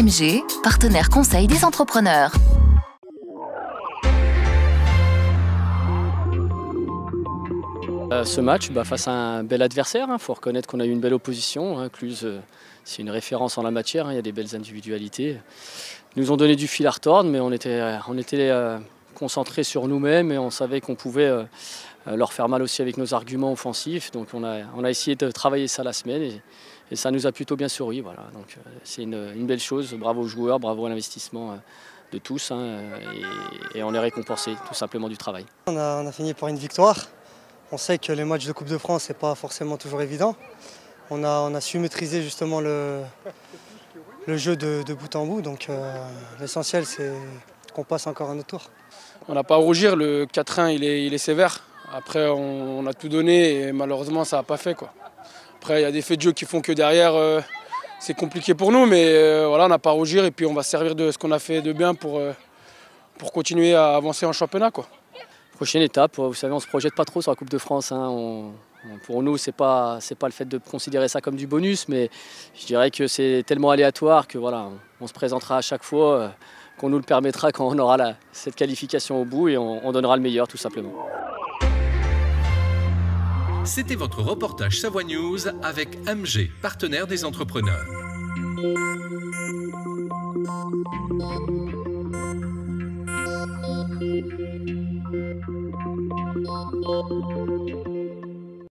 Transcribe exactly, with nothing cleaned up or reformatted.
M G, partenaire conseil des entrepreneurs. Euh, ce match, bah, face à un bel adversaire, il hein, faut reconnaître qu'on a eu une belle opposition. Hein, Cluse, euh, c'est une référence en la matière, il hein, y a des belles individualités. Ils nous ont donné du fil à retordre, mais on était, euh, on était euh, concentrés sur nous-mêmes et on savait qu'on pouvait euh, leur faire mal aussi avec nos arguments offensifs. Donc on a, on a essayé de travailler ça la semaine et, et ça nous a plutôt bien souri. Voilà. Donc euh, c'est une, une belle chose, bravo aux joueurs, bravo à l'investissement. Euh, de tous hein, et, et on est récompensé tout simplement du travail. On a, on a fini par une victoire. On sait que les matchs de Coupe de France, c'est pas forcément toujours évident. On a, on a su maîtriser justement le, le jeu de, de bout en bout, donc euh, l'essentiel c'est qu'on passe encore un autre tour. On n'a pas à rougir, le quatre un il est, il est sévère. Après on, on a tout donné et malheureusement ça n'a pas fait quoi. Après il y a des faits de jeu qui font que derrière euh, c'est compliqué pour nous, mais euh, voilà, on n'a pas à rougir et puis on va se servir de ce qu'on a fait de bien pour, euh, pour continuer à avancer en championnat, quoi. Prochaine étape, vous savez, on ne se projette pas trop sur la Coupe de France. Hein. On, on, pour nous, ce n'est pas, c'est pas le fait de considérer ça comme du bonus, mais je dirais que c'est tellement aléatoire que voilà, on, on se présentera à chaque fois, euh, qu'on nous le permettra quand on aura la, cette qualification au bout et on, on donnera le meilleur tout simplement. C'était votre reportage Savoie News avec M G, partenaire des entrepreneurs.